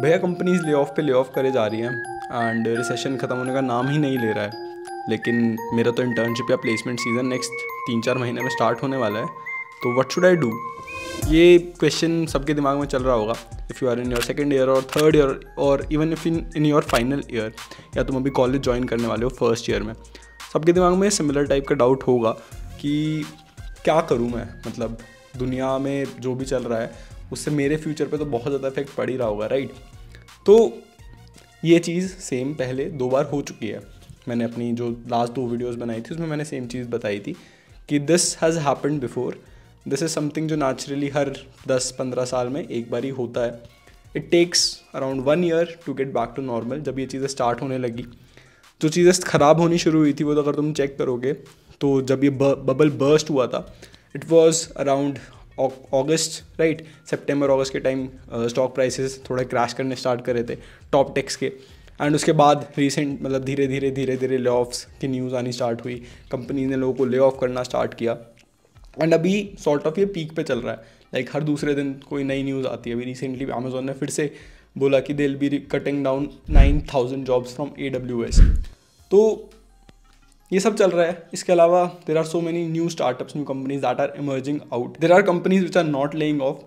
भैया companies lay off करे जा रही हैं एंड रिसेशन ख़त्म होने का नाम ही नहीं ले रहा है। लेकिन मेरा तो इंटर्नशिप या प्लेसमेंट सीज़न नेक्स्ट 3-4 महीने में स्टार्ट होने वाला है, तो व्हाट शुड आई डू? ये क्वेश्चन सबके दिमाग में चल रहा होगा। If you are in your second year और थर्ड ईयर और even if in your final year, या तुम अभी कॉलेज ज्वाइन करने वाले हो फर्स्ट ईयर में, सबके दिमाग में सिमिलर टाइप का डाउट होगा कि क्या करूँ मैं, मतलब दुनिया में जो भी चल रहा है उससे मेरे फ्यूचर पे तो बहुत ज़्यादा इफेक्ट पड़ ही रहा होगा, राइट? तो ये चीज़ सेम पहले 2 बार हो चुकी है। मैंने अपनी जो लास्ट 2 वीडियोस बनाई थी उसमें मैंने सेम चीज़ बताई थी कि this has happened before, this is something जो नेचुरली हर 10-15 साल में एक बार ही होता है। It takes around 1 year to get back to normal. जब ये चीज़ें स्टार्ट होने लगी, जो चीज़ें ख़राब होनी शुरू हुई थी वो तो अगर तुम चेक करोगे तो जब ये बबल बर्स्ट हुआ था it was around August, right? सितंबर अगस्त के टाइम स्टॉक प्राइसेस थोड़ा क्रैश करने स्टार्ट कर रहे थे टॉप टेक्स के, एंड उसके बाद रिसेंट मतलब धीरे धीरे ले ऑफ्स की न्यूज़ आनी स्टार्ट हुई, कंपनी ने लोगों को ले ऑफ करना स्टार्ट किया एंड अभी सॉर्ट ऑफ ये पीक पे चल रहा है। लाइक हर दूसरे दिन कोई नई न्यूज़ आती है। अभी रिसेंटली अमेजोन ने फिर से बोला कि they will be cutting down 9,000 jobs from AWS। तो ये सब चल रहा है। इसके अलावा there are so many new startups, new companies that are emerging out, there are companies which are not laying off,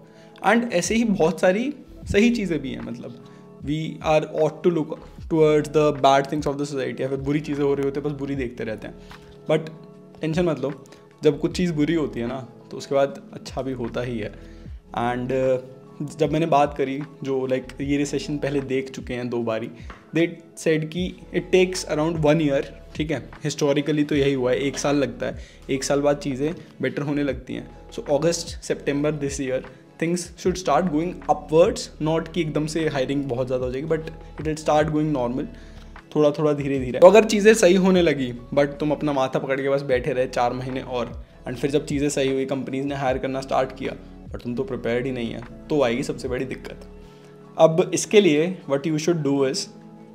and ऐसे ही बहुत सारी सही चीज़ें भी हैं। मतलब we are ought to look towards the bad things of the society, या फिर बुरी चीज़ें हो रही होती हैं बस बुरी देखते रहते हैं। बट टेंशन मत लो, जब कुछ चीज़ बुरी होती है ना तो उसके बाद अच्छा भी होता ही है। एंड जब मैंने बात करी जो लाइक ये रिसेशन पहले देख चुके हैं 2 बारी, दे सेड कि इट टेक्स अराउंड 1 ईयर, ठीक है? हिस्टोरिकली तो यही हुआ है, 1 साल लगता है, 1 साल बाद चीज़ें बेटर होने लगती हैं। So August September this year things should start going upwards, not कि एकदम से हायरिंग बहुत ज़्यादा हो जाएगी, but it will start going normal, थोड़ा थोड़ा धीरे धीरे। तो अगर चीज़ें सही होने लगी बट तुम अपना माथा पकड़ के बस बैठे रहे 4 महीने और, एंड फिर जब चीज़ें सही हुई कंपनीज ने हायर करना स्टार्ट किया बट तुम तो प्रिपेयर्ड ही नहीं है, तो आएगी सबसे बड़ी दिक्कत। अब इसके लिए what you should do is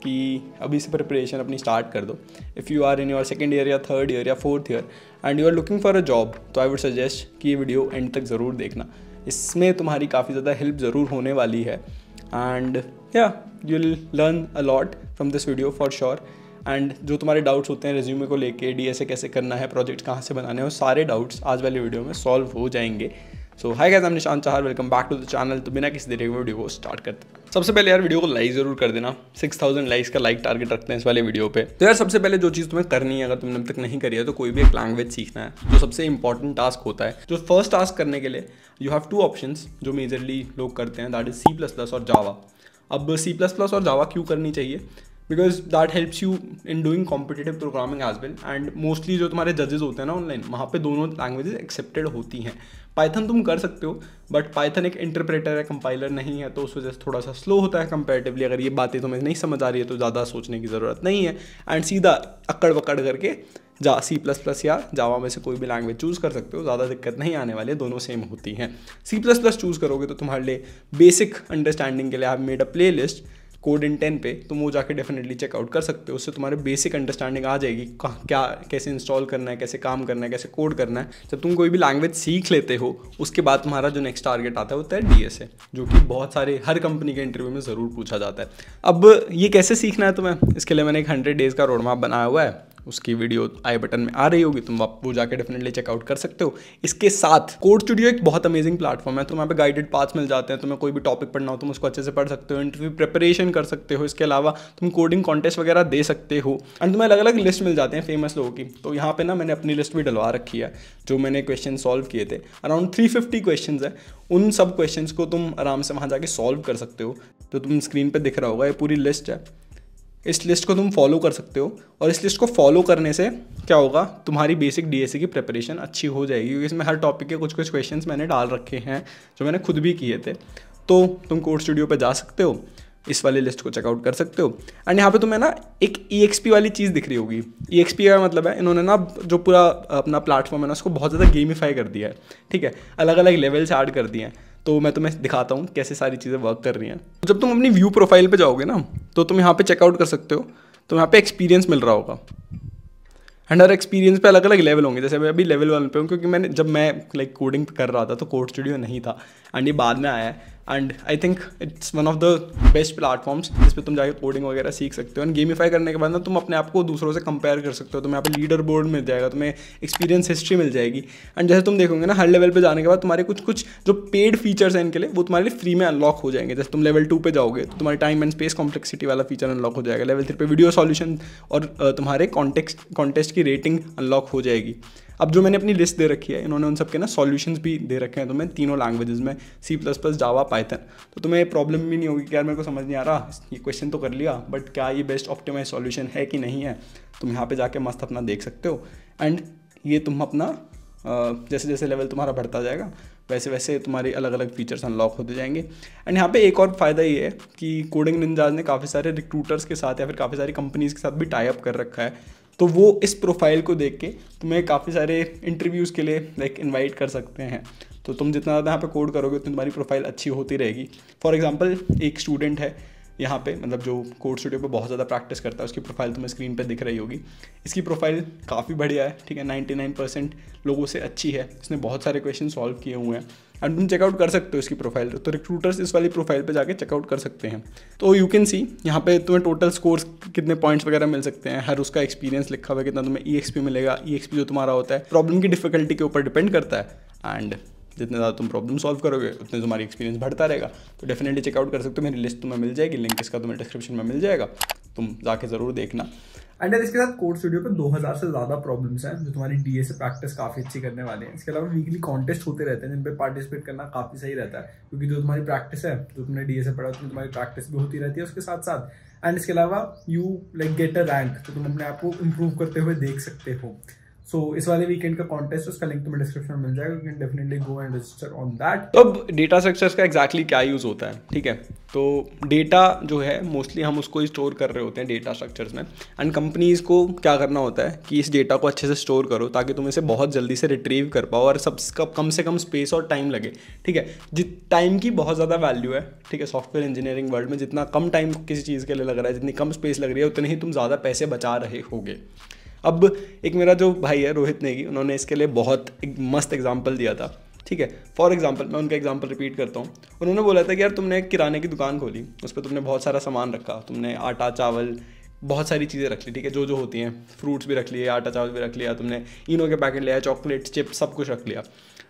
कि अभी से प्रिपरेशन अपनी स्टार्ट कर दो। If you are in your second year या थर्ड ईयर या fourth year and you are looking for a job, तो आई वुड सजेस्ट कि ये वीडियो एंड तक ज़रूर देखना, इसमें तुम्हारी काफ़ी ज़्यादा हेल्प ज़रूर होने वाली है। एंड या you will learn a lot from this video for sure. And जो तुम्हारे डाउट्स होते हैं रिज्यूमे को लेके, DSA कैसे करना है, प्रोजेक्ट्स कहाँ से बनाने हैं, सारे डाउट्स आज वाली वीडियो में सॉल्व हो जाएंगे। So hi guys, I am Nishant Chahar, welcome back to the channel. तो बिना किसी देरी के वीडियो को स्टार्ट करते हैं। सबसे पहले यार वीडियो को लाइक ज़रूर कर देना, 6,000 लाइक्स का लाइक टारगेट रखते हैं इस वाले वीडियो पे। तो यार सबसे पहले जो चीज़ तुम्हें करनी है, अगर तुमने अब तक नहीं करी है, तो कोई भी एक लैंग्वेज सीखना है जो सबसे इंपॉर्टेंट टास्क होता है। जो फर्स्ट टास्क करने के लिए यू हैव 2 ऑप्शंस जो मेजरली लोग करते हैं, दैट इज C++ और जावा। अब C++ और जावा क्यों करनी चाहिए? Because that helps you in doing competitive programming as well, and mostly जो तुम्हारे जजेस होते हैं ना ऑनलाइन, वहाँ पे दोनों लैंग्वेजेस एक्सेप्टेड होती हैं। पाइथन तुम कर सकते हो बट पाइथन एक इंटरप्रेटर है, कंपाइलर नहीं है, तो उस वजह से थोड़ा सा स्लो होता है कंपैरेटिवली। अगर ये बातें तुम्हें नहीं समझ आ रही है तो ज़्यादा सोचने की ज़रूरत नहीं है, एंड सीधा अकड़ वकड़ करके C++ या जावा में से कोई भी लैंग्वेज चूज़ कर सकते हो, ज़्यादा दिक्कत नहीं आने वाली है, दोनों सेम होती हैं। C++ चूज़ करोगे तो तुम्हारे लिए बेसिक अंडरस्टैंडिंग के लिए I have made a playlist Code in 10 पे, तुम वो जाके डेफिनेटली चेकआउट कर सकते हो। उससे तुम्हारे बेसिक अंडरस्टैंडिंग आ जाएगी क्या कैसे इंस्टॉल करना है, कैसे काम करना है, कैसे कोड करना है। जब तुम कोई भी लैंग्वेज सीख लेते हो उसके बाद तुम्हारा जो नेक्स्ट टारगेट आता है वो है DSA, जो कि बहुत सारे हर कंपनी के इंटरव्यू में ज़रूर पूछा जाता है। अब ये कैसे सीखना है तुम्हें, इसके लिए मैंने एक 100 डेज़ का रोड मैप बनाया हुआ है, उसकी वीडियो आई बटन में आ रही होगी, तुम आप वो जाकर डेफिनेटली चेकआउट कर सकते हो। इसके साथ कोड स्टूडियो एक बहुत अमेजिंग प्लेटफॉर्म है, तो वहाँ पे गाइडेड पाथ्स मिल जाते हैं, तुम्हें कोई भी टॉपिक पढ़ना हो तुम उसको अच्छे से पढ़ सकते हो, इंटरव्यू प्रिपरेशन कर सकते हो। इसके अलावा तुम कोडिंग कॉन्टेस्ट वगैरह दे सकते हो, एंड तुम्हें अलग अलग लिस्ट मिल जाते हैं फेमस लोगों की। तो यहाँ पर ना मैंने अपनी लिस्ट भी डलवा रखी है, जो मैंने क्वेश्चन सॉल्व किए थे, अराउंड 350 क्वेश्चन है। उन सब क्वेश्चन को तुम आराम से वहाँ जाके सॉल्व कर सकते हो। तो तुम स्क्रीन पर दिख रहा होगा ये पूरी लिस्ट है, इस लिस्ट को तुम फॉलो कर सकते हो, और इस लिस्ट को फॉलो करने से क्या होगा, तुम्हारी बेसिक DSA की प्रिपरेशन अच्छी हो जाएगी, क्योंकि इसमें हर टॉपिक के कुछ कुछ क्वेश्चंस मैंने डाल रखे हैं जो मैंने खुद भी किए थे। तो तुम कोड स्टूडियो पे जा सकते हो, इस वाली लिस्ट को चेकआउट कर सकते हो। एंड यहाँ पे तुम्हें ना एक EXP वाली चीज़ दिख रही होगी। EXP का मतलब है इन्होंने ना जो पूरा अपना प्लेटफॉर्म है ना उसको बहुत ज़्यादा गेमिफाई कर दिया है, ठीक है? अलग अलग लेवल्स ऐड कर दिए हैं। तो मैं तुम्हें दिखाता हूँ कैसे सारी चीज़ें वर्क कर रही हैं। जब तुम अपनी व्यू प्रोफाइल पे जाओगे ना तो तुम यहाँ पे चेकआउट कर सकते हो, तो यहाँ पे एक्सपीरियंस मिल रहा होगा, एंड हर एक्सपीरियंस पे अलग अलग लेवल होंगे। जैसे मैं अभी लेवल 1 पे हूँ, क्योंकि मैंने जब मैं लाइक कोडिंग कर रहा था तो कोड स्टूडियो नहीं था, एंड ये बाद में आया है and I think it's one of the best platforms जिस पे तुम जाके कोडिंग वगैरह सीख सकते हो एंड गेमीफाई करने के बाद ना तुम अपने आप को दूसरों से कंपेयर कर सकते हो। तुम्हें यहाँ पे लीडर बोर्ड मिल जाएगा, तुम्हें एक्सपीरियंस हिस्ट्री मिल जाएगी एंड जैसे तुम देखोगे ना हर लेवल पे जाने के बाद तुम्हारे कुछ जो पेड फीचर्स हैं इनके लिए वो तुम्हारे लिए फ्री में अनलॉक हो जाएंगे। जैसे तुम लेवल 2 पे जाओगे तो तुम्हारे टाइम एंड स्पेस कॉम्प्लेक्सिटी वाला फीचर अनलॉक हो जाएगा, लेवल 3 पे वीडियो सॉल्यूशन और तुम्हारे कॉन्टेस्ट की रेटिंग अनलॉक हो जाएगी। अब जो मैंने अपनी लिस्ट दे रखी है इन्होंने उन सब के ना सॉल्यूशंस भी दे रखे हैं तुम्हें तीनों लैंग्वेजेस में C++, जावा, पाइथन, तो तुम्हें प्रॉब्लम भी नहीं होगी कि यार मेरे को समझ नहीं आ रहा, ये क्वेश्चन तो कर लिया बट क्या ये बेस्ट ऑप्टिमाइज सॉल्यूशन है कि नहीं है। तुम यहाँ पे जाके मस्त अपना देख सकते हो एंड ये तुम अपना जैसे जैसे लेवल तुम्हारा बढ़ता जाएगा वैसे वैसे तुम्हारे अलग अलग फीचर्स अनलॉक होते जाएंगे। एंड यहाँ पे एक और फ़ायदा ये है कि कोडिंग निंजाज ने काफ़ी सारे रिक्रूटर्स के साथ या फिर काफ़ी सारी कंपनीज़ के साथ भी टाई अप कर रखा है, तो वो इस प्रोफाइल को देख के तुम्हें काफ़ी सारे इंटरव्यूज़ के लिए इनवाइट कर सकते हैं। तो तुम जितना ज़्यादा यहाँ पे कोड करोगे उतनी तुम्हारी प्रोफाइल अच्छी होती रहेगी। फॉर एग्जांपल एक स्टूडेंट है यहाँ पे, मतलब जो कोड स्टूडियो पे बहुत ज़्यादा प्रैक्टिस करता है उसकी प्रोफाइल तुम्हें स्क्रीन पे दिख रही होगी। इसकी प्रोफाइल काफ़ी बढ़िया है, ठीक है, 99% लोगों से अच्छी है, इसने बहुत सारे क्वेश्चन सॉल्व किए हुए हैं एंड तुम चेकआउट कर सकते हो इसकी प्रोफाइल। तो रिक्रूटर्स इस वाली प्रोफाइल पे जाके चेकआउट कर सकते हैं। तो यू कैन सी यहाँ पे तुम्हें टोटल स्कोर्स कितने पॉइंट्स वगैरह मिल सकते हैं, हर उसका एक्सपीरियंस लिखा हुआ है कितना तुम्हें EXP मिलेगा। EXP जो तुम्हारा होता है प्रॉब्लम की डिफिकल्टी के ऊपर डिपेंड करता है एंड जितने ज़्यादा तुम प्रॉब्लम सॉल्व करोगे उतने तुम्हारी एक्सपीरियंस बढ़ता रहेगा। तो डेफिनेटली चेकआउट कर सकते हो, मेरी लिस्ट तुम्हें मिल जाएगी, लिंक इसका तुम्हें डिस्क्रिप्शन में मिल जाएगा, तुम जाके ज़रूर देखना। एंड इसके साथ कोड स्टूडियो पर 2000 से ज़्यादा प्रॉब्लम्स हैं जो तुम्हारी DSA प्रैक्टिस काफ़ी अच्छी करने वाले हैं। इसके अलावा वीकली कॉन्टेस्ट होते रहते हैं जिन पर पार्टिसिपेट करना काफ़ी सही रहता है क्योंकि जो तुम्हारी प्रैक्टिस है, जो तुमने DSA पढ़ा उसमें तुम्हारी प्रैक्टिस भी होती रहती है उसके साथ साथ। एंड इसके अलावा यू गेट अ रैंक, तो तुम अपने आप को इम्प्रूव करते हुए देख सकते हो। सो इस वाले वीकेंड का कॉन्टेस्ट उसका लिंक तुम्हें डिस्क्रिप्शन में मिल जाएगा, you can definitely go and register on that. तो अब डेटा स्ट्रक्चर्स का एक्जैक्टली क्या यूज़ होता है, ठीक है, तो डेटा जो है मोस्टली हम उसको स्टोर कर रहे होते हैं डेटा स्ट्रक्चर्स में एंड कंपनीज़ को क्या करना होता है कि इस डेटा को अच्छे से स्टोर करो ताकि तुम इसे बहुत जल्दी से रिट्रीव कर पाओ और सब कम से कम स्पेस और टाइम लगे, ठीक है। टाइम की बहुत ज़्यादा वैल्यू है, ठीक है, सॉफ्टवेयर इंजीनियरिंग वर्ल्ड में जितना कम टाइम किसी चीज़ के लिए लग रहा है, जितनी कम स्पेस लग रही है उतने ही तुम ज़्यादा पैसे बचा रहे होगे। अब एक मेरा जो भाई है रोहित नेगी, उन्होंने इसके लिए बहुत एक मस्त एग्जाम्पल दिया था, ठीक है। फॉर एग्जाम्पल मैं उनका एग्जाम्पल रिपीट करता हूँ। उन्होंने बोला था कि यार तुमने एक किराने की दुकान खोली, उस पर तुमने बहुत सारा सामान रखा, तुमने आटा चावल बहुत सारी चीज़ें रख ली, ठीक है, जो जो होती हैं, फ्रूट्स भी रख लिए, आटा चावल भी रख लिया, तुमने इनो के पैकेट लिया, चॉकलेट चिप्स सब कुछ रख लिया।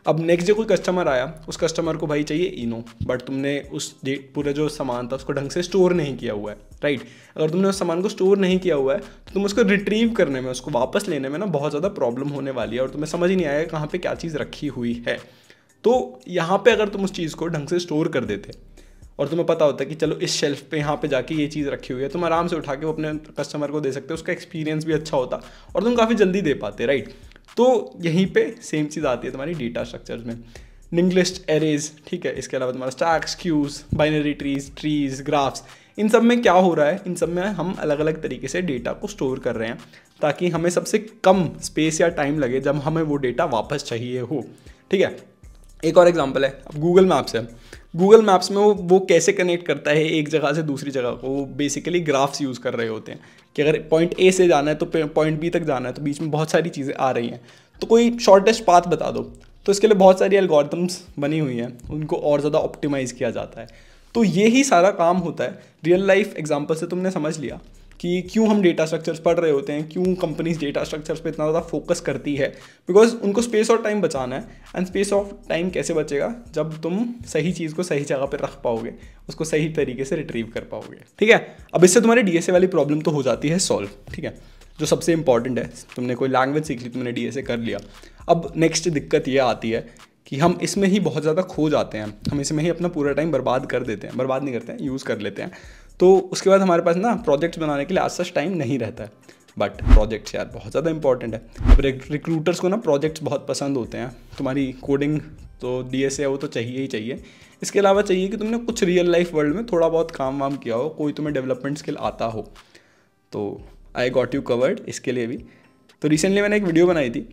अब नेक्स्ट डे कोई कस्टमर आया, उस कस्टमर को भाई चाहिए इनो, बट तुमने उस पूरा जो सामान था उसको ढंग से स्टोर नहीं किया हुआ है, राइट। अगर तुमने उस सामान को स्टोर नहीं किया हुआ है तो तुम उसको रिट्रीव करने में, उसको वापस लेने में ना बहुत ज़्यादा प्रॉब्लम होने वाली है और तुम्हें समझ ही नहीं आएगा कहाँ पर क्या चीज़ रखी हुई है। तो यहाँ पर अगर तुम उस चीज़ को ढंग से स्टोर कर देते और तुम्हें पता होता है कि चलो इस शेल्फ पे यहाँ पे जाके ये चीज़ रखी हुई है, तुम आराम से उठा के वो अपने कस्टमर को दे सकते हो, उसका एक्सपीरियंस भी अच्छा होता और तुम काफ़ी जल्दी दे पाते, राइट। तो यहीं पे सेम चीज़ आती है तुम्हारी डेटा स्ट्रक्चर्स में, लिंक लिस्ट, एरेज, ठीक है, इसके अलावा तुम्हारा stacks, queues, binary trees, graphs, इन सब में क्या हो रहा है, इन सब में हम अलग अलग तरीके से डेटा को स्टोर कर रहे हैं ताकि हमें सबसे कम स्पेस या टाइम लगे जब हमें वो डेटा वापस चाहिए हो, ठीक है। एक और एग्जाम्पल है, अब गूगल मैप्स है। गूगल मैप्स में वो कैसे कनेक्ट करता है एक जगह से दूसरी जगह को, वो बेसिकली ग्राफ्स यूज़ कर रहे होते हैं कि अगर पॉइंट A से जाना है तो पॉइंट B तक जाना है, तो बीच में बहुत सारी चीज़ें आ रही हैं, तो कोई शॉर्टेस्ट पाथ बता दो। तो इसके लिए बहुत सारी एल्गोरिथम्स बनी हुई हैं, उनको और ज़्यादा ऑप्टिमाइज़ किया जाता है। तो ये ही सारा काम होता है। रियल लाइफ एग्जाम्पल से तुमने समझ लिया कि क्यों हम डेटा स्ट्रक्चर्स पढ़ रहे होते हैं, क्यों कंपनीज डेटा स्ट्रक्चर्स पे इतना ज़्यादा फोकस करती है, बिकॉज उनको स्पेस और टाइम बचाना है। एंड स्पेस और टाइम कैसे बचेगा, जब तुम सही चीज़ को सही जगह पे रख पाओगे, उसको सही तरीके से रिट्रीव कर पाओगे, ठीक है। अब इससे तुम्हारी DSA वाली प्रॉब्लम तो हो जाती है सॉल्व, ठीक है, जो सबसे इंपॉर्टेंट है। तुमने कोई लैंग्वेज सीख ली, तुमने DSA कर लिया, अब नेक्स्ट दिक्कत ये आती है कि हम इसमें ही बहुत ज़्यादा खो जाते हैं, हम इसमें ही अपना पूरा टाइम बर्बाद कर देते हैं, बर्बाद नहीं करते हैं, यूज़ कर लेते हैं। तो उसके बाद हमारे पास ना प्रोजेक्ट्स बनाने के लिए आज सच टाइम नहीं रहता है, बट प्रोजेक्ट्स यार बहुत ज़्यादा इंपॉर्टेंट है। अब रिक्रूटर्स को ना प्रोजेक्ट्स बहुत पसंद होते हैं। तुम्हारी कोडिंग तो DSA है वो तो चाहिए ही चाहिए, इसके अलावा चाहिए कि तुमने कुछ रियल लाइफ वर्ल्ड में थोड़ा बहुत काम वाम किया हो, कोई तुम्हें डेवलपमेंट स्किल आता हो। तो आई गॉट यू कवर्ड इसके लिए भी। तो रिसेंटली मैंने एक वीडियो बनाई थी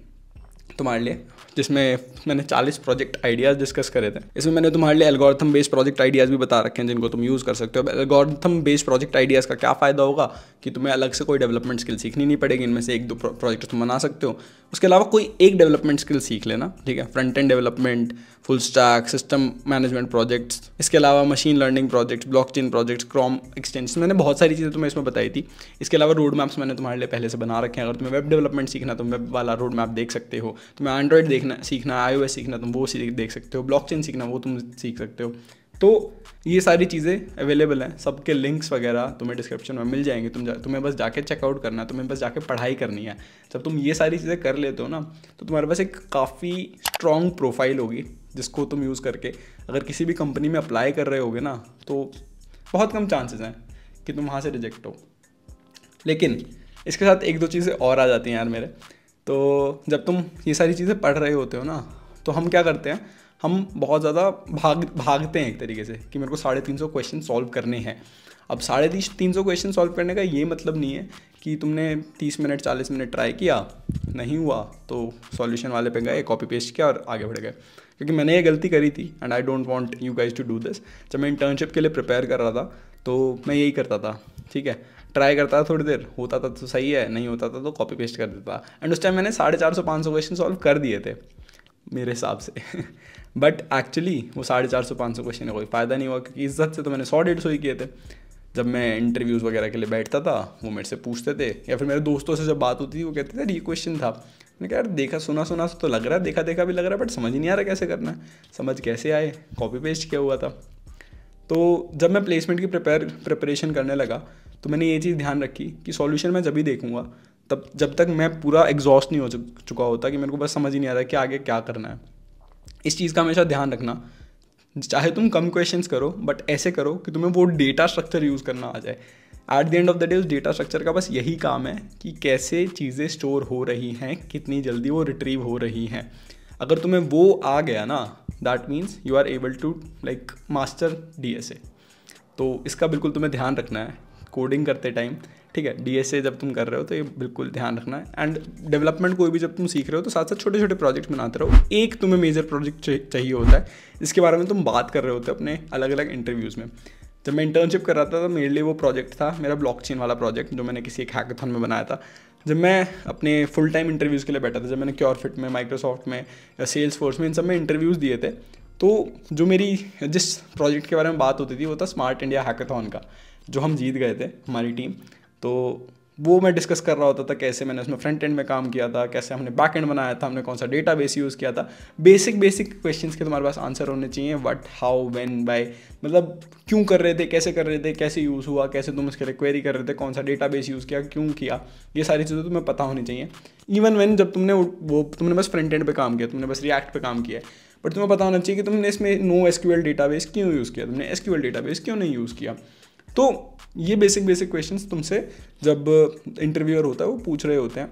तुम्हारे लिए, जिसमें मैंने 40 प्रोजेक्ट आइडियाज़ डिस्कस करे थे। इसमें मैंने तुम्हारे लिए एल्गोरिथम बेस्ड प्रोजेक्ट आइडियाज़ भी बता रखे हैं जिनको तुम यूज़ कर सकते हो। एल्गोरिथम बेस्ड प्रोजेक्ट आइडियाज़ का क्या फ़ायदा होगा कि तुम्हें अलग से कोई डेवलपमेंट स्किल सीखनी नहीं पड़ेगी, इनमें से एक दो प्रोजेक्ट तुम बना सकते हो। उसके अलावा कोई एक डेवलपमेंट स्किल सीख लेना, ठीक है, front end development, full stack, system management projects, इसके अलावा machine learning projects, blockchain projects, Chrome extension, मैंने बहुत सारी चीज़ें तुम्हें इसमें बताई थी। इसके अलावा रोड मैप्स मैंने तुम्हारे लिए पहले से बना रखे हैं। अगर तुम्हें वेब डेवलपमेंट सीखना तो वेब वाला रोड मैप देख सकते हो, तुम्हें एंड्रॉइड सीखना, iOS सीखना, तुम वो देख सकते हो, ब्लॉकचेन सीखना वो तुम सीख सकते हो। तो ये सारी चीज़ें अवेलेबल हैं, सबके लिंक्स वगैरह तुम्हें डिस्क्रिप्शन में मिल जाएंगे। तुम्हें बस जाके चेकआउट करना है, तुम्हें बस जाके पढ़ाई करनी है। जब तुम ये सारी चीज़ें कर लेते हो ना तो तुम्हारे पास एक काफ़ी स्ट्रॉन्ग प्रोफाइल होगी जिसको तुम यूज़ करके अगर किसी भी कंपनी में अप्लाई कर रहे होगे ना तो बहुत कम चांसेस हैं कि तुम वहाँ से रिजेक्ट हो। लेकिन इसके साथ एक दो चीज़ें और आ जाती हैं यार मेरे। तो जब तुम ये सारी चीज़ें पढ़ रहे होते हो ना तो हम क्या करते हैं, हम बहुत ज़्यादा भागते हैं एक तरीके से कि मेरे को 350 क्वेश्चन सॉल्व करने हैं। अब 350 क्वेश्चन सॉल्व करने का ये मतलब नहीं है कि तुमने 30 मिनट 40 मिनट ट्राई किया, नहीं हुआ तो सॉल्यूशन वाले पे गए, कॉपी पेस्ट किया और आगे बढ़ गए। क्योंकि मैंने ये गलती करी थी and I don't want you guys to do this. जब मैं इंटर्नशिप के लिए प्रिपेयर कर रहा था तो मैं यही करता था, ठीक है, ट्राई करता था, थोड़ी देर होता था तो सही है, नहीं होता था तो कॉपी पेस्ट कर देता। एंड उस टाइम मैंने 450 क्वेश्चन सॉल्व कर दिए थे मेरे हिसाब से बट एक्चुअली वो 450 क्वेश्चन का कोई फ़ायदा नहीं हुआ क्योंकि इज्जत से तो मैंने 100-150 ही किए थे। जब मैं इंटरव्यूज़ वगैरह के लिए बैठता था वो मेरे से पूछते थे या फिर मेरे दोस्तों से जब बात होती थी वो कहते थे यार ये क्वेश्चन था। मैंने कहा यार देखा सुना तो लग रहा है, देखा देखा भी लग रहा है, बट समझ नहीं आ रहा कैसे करना है, समझ कैसे आए, कॉपी पेस्ट किया हुआ था। तो जब मैं प्लेसमेंट की प्रिपरेशन करने लगा तो मैंने ये चीज़ ध्यान रखी कि सॉल्यूशन मैं जब ही देखूँगा तब जब तक मैं पूरा एग्जॉस्ट नहीं हो चुका होता कि मेरे को बस समझ ही नहीं आ रहा कि आगे क्या करना है। इस चीज़ का हमेशा ध्यान रखना, चाहे तुम कम क्वेश्चंस करो बट ऐसे करो कि तुम्हें वो डेटा स्ट्रक्चर यूज़ करना आ जाए। At the end of the day उस डेटा स्ट्रक्चर का बस यही काम है कि कैसे चीज़ें स्टोर हो रही हैं, कितनी जल्दी वो रिट्रीव हो रही हैं। अगर तुम्हें वो आ गया ना that means you are able to like master DSA। तो इसका बिल्कुल तुम्हें ध्यान रखना है कोडिंग करते टाइम, ठीक है। DSA जब तुम कर रहे हो तो ये बिल्कुल ध्यान रखना है। एंड डेवलपमेंट कोई भी जब तुम सीख रहे हो तो साथ साथ छोटे छोटे प्रोजेक्ट बनाते रहो। एक तुम्हें मेजर प्रोजेक्ट चाहिए होता है जिसके बारे में तुम बात कर रहे होते हो अपने अलग अलग इंटरव्यूज़ में। जब मैं इंटर्नशिप कर रहा था तो मेरे लिए वो प्रोजेक्ट था मेरा ब्लॉकचेन वाला प्रोजेक्ट जो मैंने किसी एक हैकाथन में बनाया था। जब मैं अपने फुल टाइम इंटरव्यूज़ के लिए बैठा था, जब मैंने क्योरफिट में, माइक्रोसॉफ्ट में या सेल्सफोर्स में, इन सब में इंटरव्यूज़ दिए थे तो जो मेरी जिस प्रोजेक्ट के बारे में बात होती थी वो था स्मार्ट इंडिया हैकाथॉन का, जो हम जीत गए थे हमारी टीम। तो वो मैं डिस्कस कर रहा होता था कैसे मैंने उसमें फ्रंट एंड में काम किया था, कैसे हमने बैक एंड बनाया था, हमने कौन सा डेटाबेस यूज़ किया था। बेसिक क्वेश्चंस के तुम्हारे पास आंसर होने चाहिए, व्हाट, हाउ, व्हेन, व्हाई, मतलब क्यों कर रहे थे, कैसे कर रहे थे, कैसे यूज़ हुआ, कैसे तुम उसके लिए क्वेरी कर रहे थे, कौन सा डेटाबेस यूज़ किया, क्यों किया, ये सारी चीज़ें तुम्हें पता होनी चाहिए। इवन व्हेन जब तुमने बस फ्रंट एंड पे काम किया, तुमने बस रिएक्ट पे काम किया, बट तुम्हें पता होना चाहिए कि तुमने इसमें NoSQL डेटाबेस क्यों यूज़ किया, तुमने SQL डेटाबेस क्यों नहीं यूज़ किया। तो ये बेसिक क्वेश्चंस तुमसे जब इंटरव्यूअर होता है वो पूछ रहे होते हैं,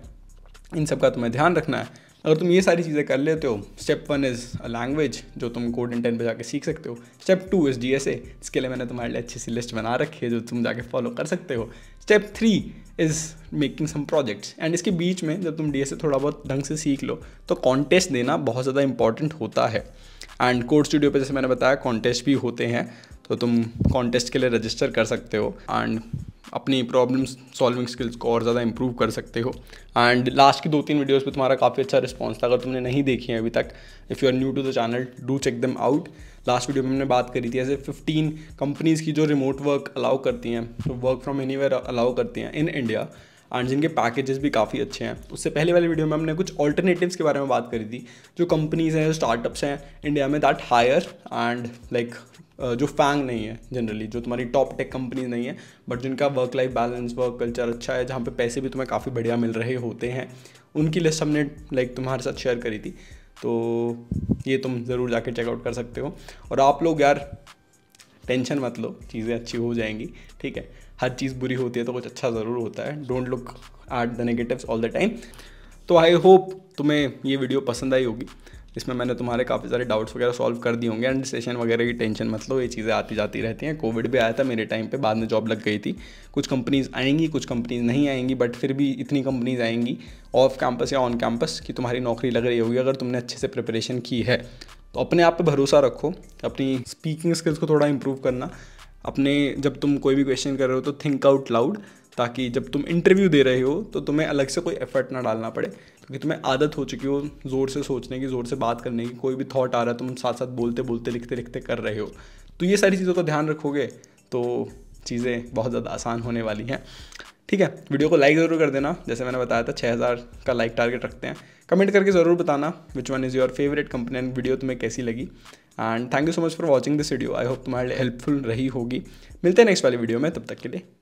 इन सब का तुम्हें ध्यान रखना है। अगर तुम ये सारी चीज़ें कर लेते हो, स्टेप 1 इज़ अ लैंग्वेज जो तुम Code Ninjas पे जाके सीख सकते हो। स्टेप 2 इज़ DSA, इसके लिए मैंने तुम्हारे लिए अच्छी सी लिस्ट बना रखी है जो तुम जाके फॉलो कर सकते हो। Step 3 is making some projects. And इसके बीच में जब तुम DSA थोड़ा बहुत ढंग से सीख लो तो कॉन्टेस्ट देना बहुत ज़्यादा इंपॉर्टेंट होता है। एंड कोड स्टूडियो पर जैसे मैंने बताया कॉन्टेस्ट भी होते हैं तो तुम कॉन्टेस्ट के लिए रजिस्टर कर सकते हो एंड अपनी प्रॉब्लम सॉल्विंग स्किल्स को और ज़्यादा इंप्रूव कर सकते हो। एंड लास्ट की 2-3 वीडियोस पे तुम्हारा काफ़ी अच्छा रिस्पांस था। अगर तुमने नहीं देखी है अभी तक, if you are new to the channel do check them out. Last video में हमने बात करी थी ऐसे 15 कंपनीज़ की जो रिमोट वर्क अलाउ करती हैं, तो वर्क फ्रॉम एनीवेयर अलाउ करती हैं इन इंडिया, एंड जिनके पैकेजेस भी काफ़ी अच्छे हैं। उससे पहले वाली वीडियो में हमने कुछ ऑल्टरनेटिव्स के बारे में बात करी थी जो कंपनीज़ हैं, जो स्टार्टअप्स हैं इंडिया में दैट हायर एंड लाइक जो फैंग नहीं है जनरली, जो तुम्हारी टॉप टेक कंपनीज नहीं है बट जिनका work life balance, work culture अच्छा है, जहाँ पे पैसे भी तुम्हें काफ़ी बढ़िया मिल रहे होते हैं। उनकी लिस्ट हमने लाइक तुम्हारे साथ शेयर करी थी, तो ये तुम ज़रूर जाके चेकआउट कर सकते हो। और आप लोग यार टेंशन मत लो, चीज़ें अच्छी हो जाएंगी, ठीक है। हर चीज़ बुरी होती है तो कुछ अच्छा ज़रूर होता है। Don't look at the negatives all the time. तो आई होप तुम्हें ये वीडियो पसंद आई होगी। इसमें मैंने तुम्हारे काफ़ी सारे डाउट्स वगैरह सॉल्व कर दिए होंगे एंड सेशन वगैरह की टेंशन मत लो, ये चीज़ें आती जाती रहती हैं। कोविड भी आया था मेरे टाइम पे, बाद में जॉब लग गई थी। कुछ कंपनीज़ आएंगी, कुछ कंपनीज़ नहीं आएंगी, बट फिर भी इतनी कंपनीज़ आएंगी ऑफ कैंपस या ऑन कैंपस कि तुम्हारी नौकरी लग रही होगी अगर तुमने अच्छे से प्रिपरेशन की है। तो अपने आप पर भरोसा रखो, अपनी स्पीकिंग स्किल्स को थोड़ा इम्प्रूव करना, अपने जब तुम कोई भी क्वेश्चन कर रहे हो तो थिंक आउट लाउड, ताकि जब तुम इंटरव्यू दे रहे हो तो तुम्हें अलग से कोई एफर्ट ना डालना पड़े, क्योंकि तुम्हें आदत हो चुकी हो ज़ोर से सोचने की, ज़ोर से बात करने की। कोई भी थॉट आ रहा है तुम साथ साथ बोलते बोलते लिखते लिखते कर रहे हो। तो ये सारी चीज़ों का ध्यान रखोगे तो चीज़ें बहुत ज़्यादा आसान होने वाली हैं। ठीक है, वीडियो को लाइक ज़रूर कर देना, जैसे मैंने बताया था 6000 का लाइक टारगेट रखते हैं। कमेंट करके ज़रूर बताना which one is your favourite company and video तुम्हें कैसी लगी। And thank you so much for watching this video, I hope तुम्हारे लिए हेल्पफुल रही होगी। मिलते हैं नेक्स्ट वाली वीडियो में, तब तक के लिए।